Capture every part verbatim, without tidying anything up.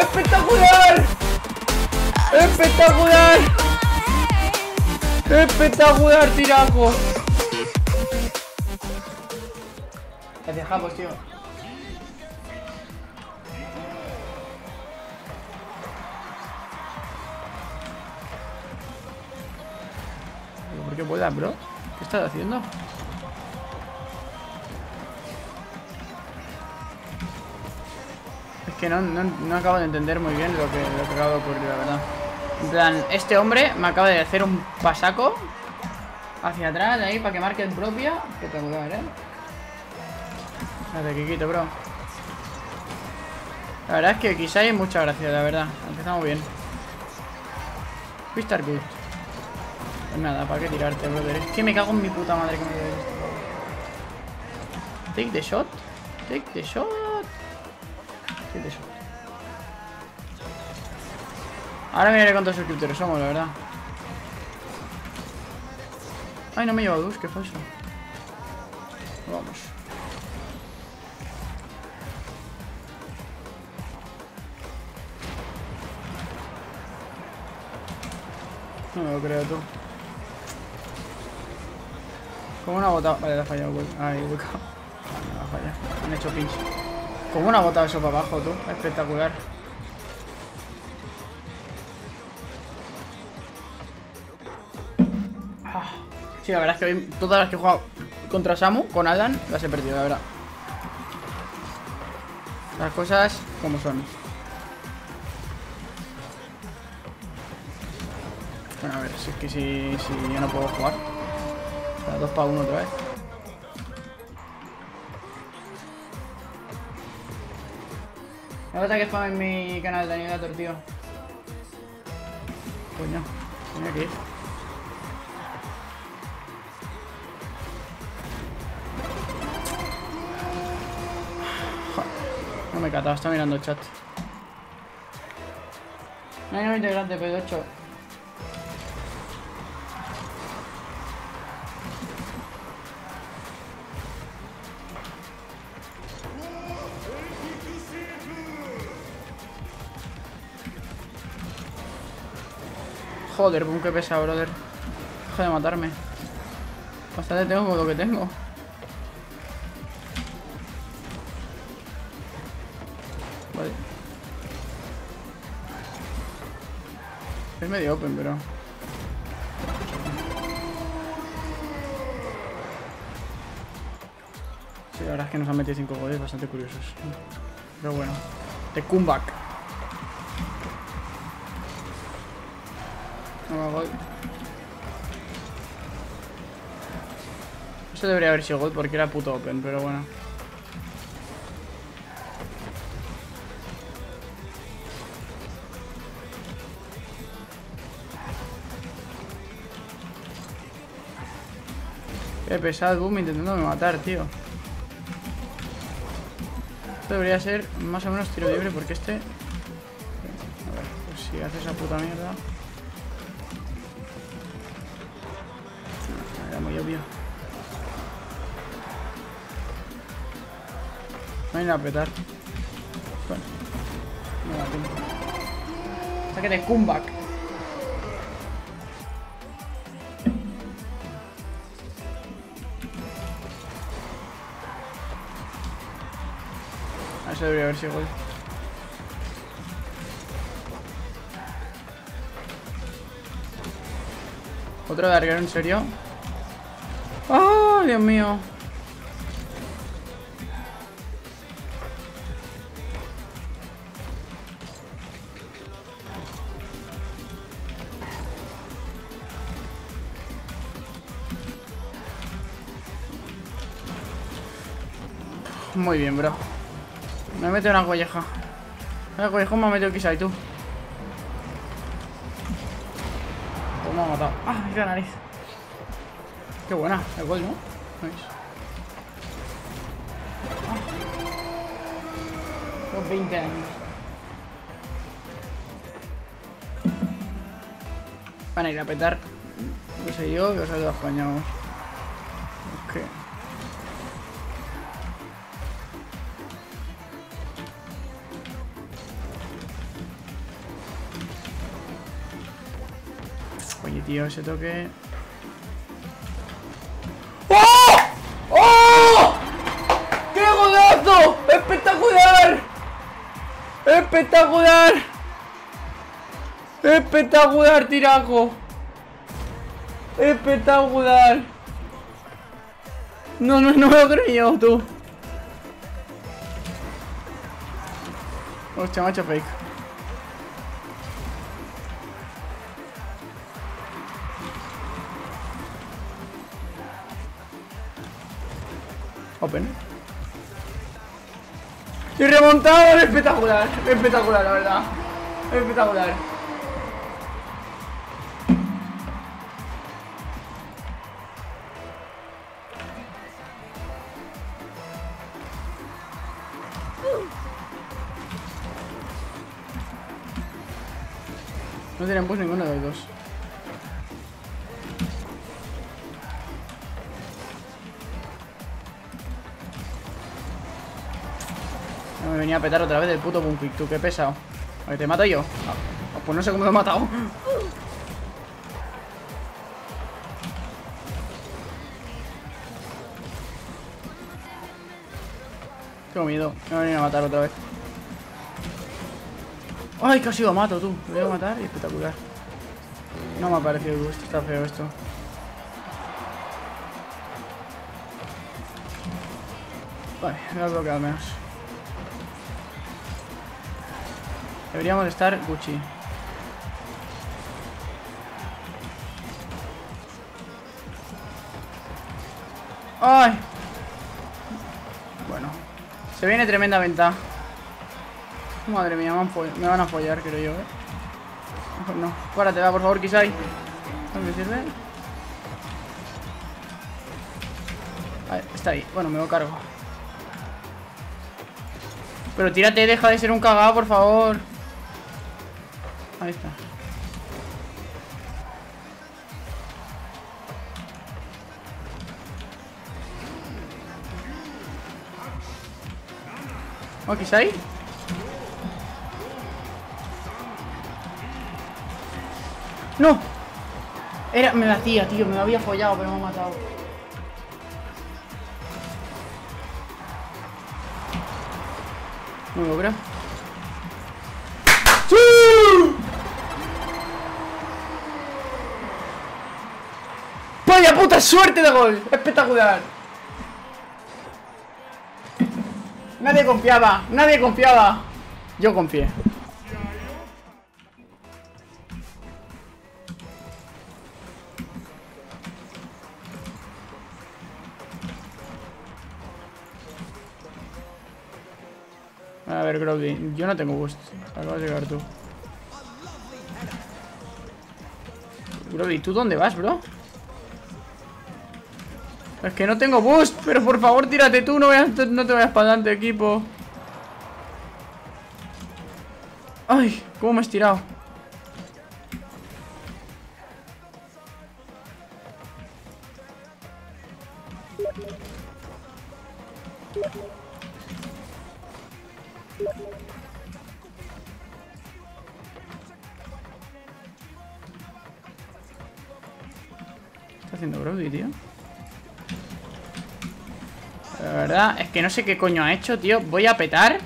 ¡Espectacular! ¡Espectacular! ¡Espectacular, tirajo! Te dejamos, tío. ¿Por qué vuelan, bro? ¿Qué estás haciendo? Que no, no, no acabo de entender muy bien lo que, lo que acaba de ocurrir, la verdad. En plan, este hombre me acaba de hacer un pasaco hacia atrás, ahí, para que marque el propia. Espectacular, eh. Espérate, Kikito, bro. La verdad es que quizá hay mucha gracia, la verdad. Empezamos bien. Vistar good. Pues nada, ¿para qué tirarte, brother? Es que me cago en mi puta madre que me dio esto. Take the shot. Take the shot. Ahora miraré cuántos suscriptores somos, la verdad. Ay, no me he llevado dos, qué falso. Vamos. No me lo creo, tú. Como una bota. Vale, la ha fallado, güey. Ay, hueca. Vale, la ha fallado. Han hecho pinch. Como una bota eso para abajo, tú. Espectacular. Ah. Sí, la verdad es que hoy todas las que he jugado contra Samu, con Alan, las he perdido, la verdad. Las cosas como son. Bueno, a ver, si es que si, si yo no puedo jugar. O sea, dos para uno otra vez. Me gusta que spam en mi canal Daniel Gator, tío. Coño, tenía que ir. Joder, no me he catado, está mirando el chat. No hay nuevo integrante, P ocho. Joder, boom, que pesa, brother. Deja de matarme. Bastante tengo con lo que tengo. Vale. Es medio open, pero... Sí, la verdad es que nos han metido cinco goles bastante curiosos. Pero bueno. The comeback. No me voy. Esto debería haber sido gol porque era puto open, pero bueno. Qué pesado, boom, intentándome matar, tío. Esto debería ser más o menos tiro libre porque este... A ver, pues si hace esa puta mierda... Muy obvio. No hay nada a petar. Bueno. No da tiempo. Saque de comeback. A eso debería haber sido gol. Otro de arquero, en serio. ¡Oh, Dios mío! Muy bien, bro. Me meto una colleja. Una colleja me ha metido quizá y tú. Pues me ha matado. ¡Ah, qué nariz! Qué buena, el gol, ¿no? Los veinte años. Van a ir a petar. No sé yo, los otros apañados. Ok. Oye, tío, ese toque. ¡Oh! ¡Oh! ¡Qué golazo! ¡Espectacular! ¡Espectacular! ¡Espectacular, tiraco! ¡Espectacular! No, no, no me lo creo yo, tú. Hostia, macho fake. Open. Y remontado, espectacular, espectacular, la verdad, espectacular. No tienen pues ninguno de los dos. Me venía a petar otra vez el puto Bumpik, tú, qué pesado. A ver, ¿te mato yo? Ah, pues no sé cómo lo he matado. Tengo miedo, me venía a matar otra vez. Ay, casi lo mato, tú. Lo voy a matar y espectacular. No me ha parecido gusto, está feo esto. Vale, me lo he bloqueado al menos. Deberíamos estar Gucci. ¡Ay! Bueno. Se viene tremenda ventaja. Madre mía, me van a follar, creo yo, ¿eh? Mejor no. Párate, va, por favor, Kisai. ¿No me sirve? Vale, está ahí. Bueno, me lo cargo. Pero tírate, deja de ser un cagado, por favor. Ahí está. ¿O quizá ahí? ¡No! Era... Me la hacía, tío. Me la había follado, pero me ha matado. No lo creo. ¡Sí! ¡Vaya puta suerte de gol! ¡Espectacular! Nadie confiaba, nadie confiaba. Yo confié. A ver, Growdy, yo no tengo gusto. Acabas de llegar tú. Growdy, ¿tú dónde vas, bro? Es que no tengo boost, pero por favor tírate tú, no, vayas, no te vayas para adelante, equipo. Ay, cómo me he estirado. ¿Qué está haciendo Brody, tío? La verdad es que no sé qué coño ha hecho, tío. Voy a petar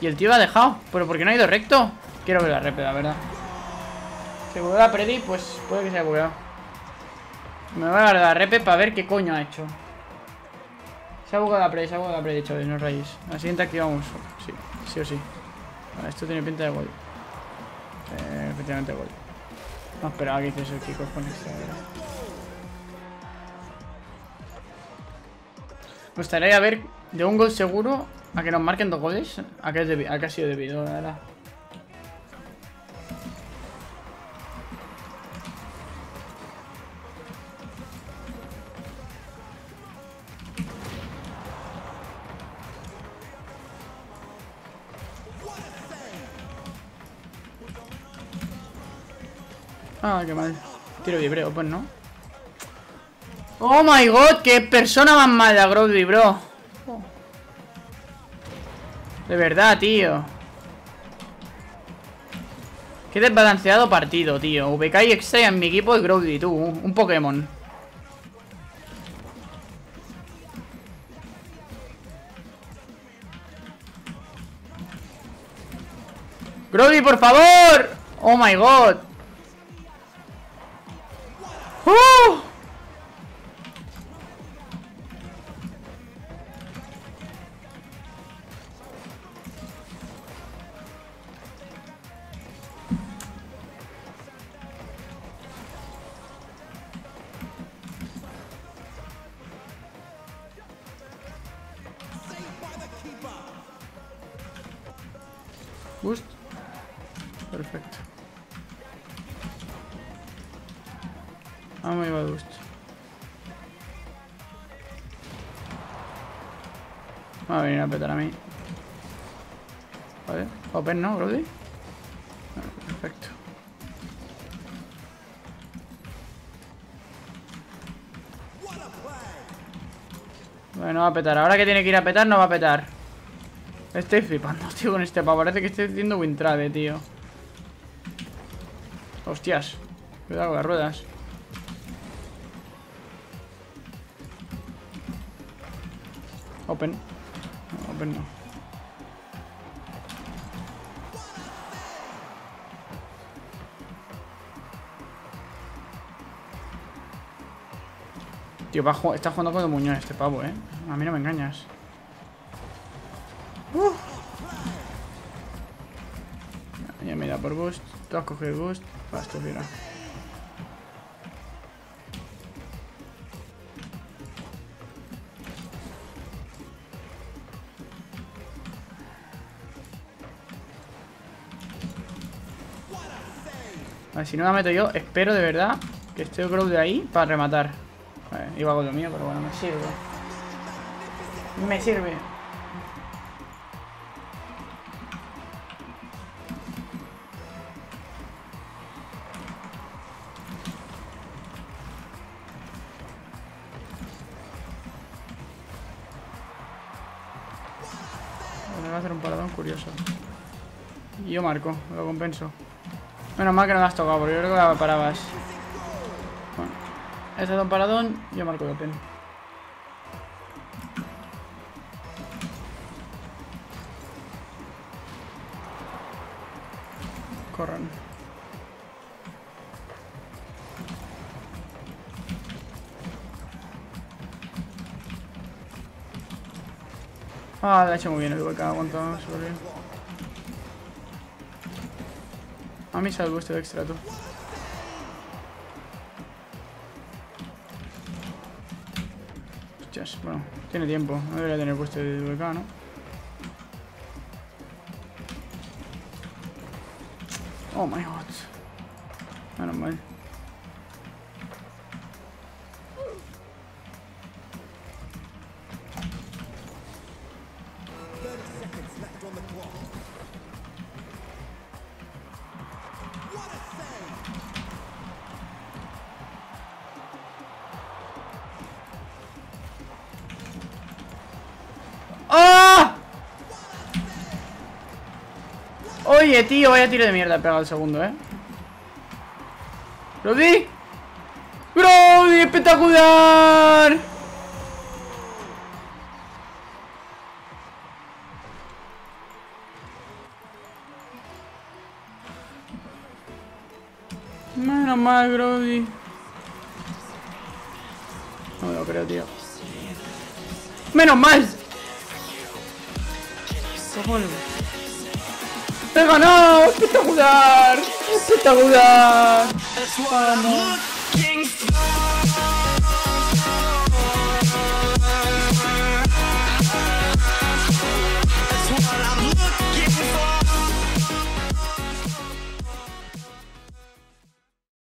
y el tío lo ha dejado. Pero porque no ha ido recto. Quiero ver la rep, la verdad. Si vuelvo a Preddy, pues puede que se haya bugueado. Me voy a dar la rep para ver qué coño ha hecho. Se ha bugueado la Preddy, se ha bugueado la Preddy, chavales, no rayes. La siguiente activamos. Sí, sí o sí. Vale, esto tiene pinta de gol. Eh, efectivamente gol. No esperaba que hiciese el Kiko con esta, verdad. Me gustaría ver de un gol seguro a que nos marquen dos goles. A que, es debido, a que ha sido debido, la verdad. Ah, qué mal. Tiro vibreo, pues no. Oh my god, qué persona más mala, Groby, bro. De verdad, tío. Qué desbalanceado partido, tío. U B K y Extra en mi equipo y Groby, tú. Un Pokémon. Groby, por favor. Oh my god. ¡Uh! Boost. Perfecto. Ah, me iba a boost. Me va a venir a petar a mí. Vale, open no, Brody. Perfecto. Bueno, va a petar. Ahora que tiene que ir a petar, no va a petar. Estoy flipando, tío, con este pavo. Parece que estoy haciendo Wintrade, tío. Hostias. Cuidado con las ruedas. Open. No, open no. Tío, va a jugar, está jugando con el muñón este pavo, eh. A mí no me engañas. Uh. Ya me da por boost. Tú has cogido boost. Basta, mira. Vale, si no la meto yo, espero de verdad que esté el Growl de ahí para rematar. Vale, iba con lo mío, pero bueno, me sirve. Me sirve. Va a hacer un paradón curioso. Y yo marco, lo compenso. Menos mal que no me has tocado, porque yo creo que la parabas. Bueno, he dado un paradón, yo marco de open. Corran. Ah, lo ha hecho muy bien el U B K, aguantado súper bien. A mí salvo este de extra, tú. Hostias, bueno, tiene tiempo. No debería tener puesto de U B K, ¿no? Oh my god. Menos mal. Oye, tío, vaya tiro de mierda pegado al segundo, ¿eh? ¡Brody! ¡Brody! ¡Espectacular! Menos mal, Brody. No me lo creo, tío. ¡Menos mal! ¡Cojones! ¡He ganado! ¡Espectacular! ¡Espectacular! ¡Vamos!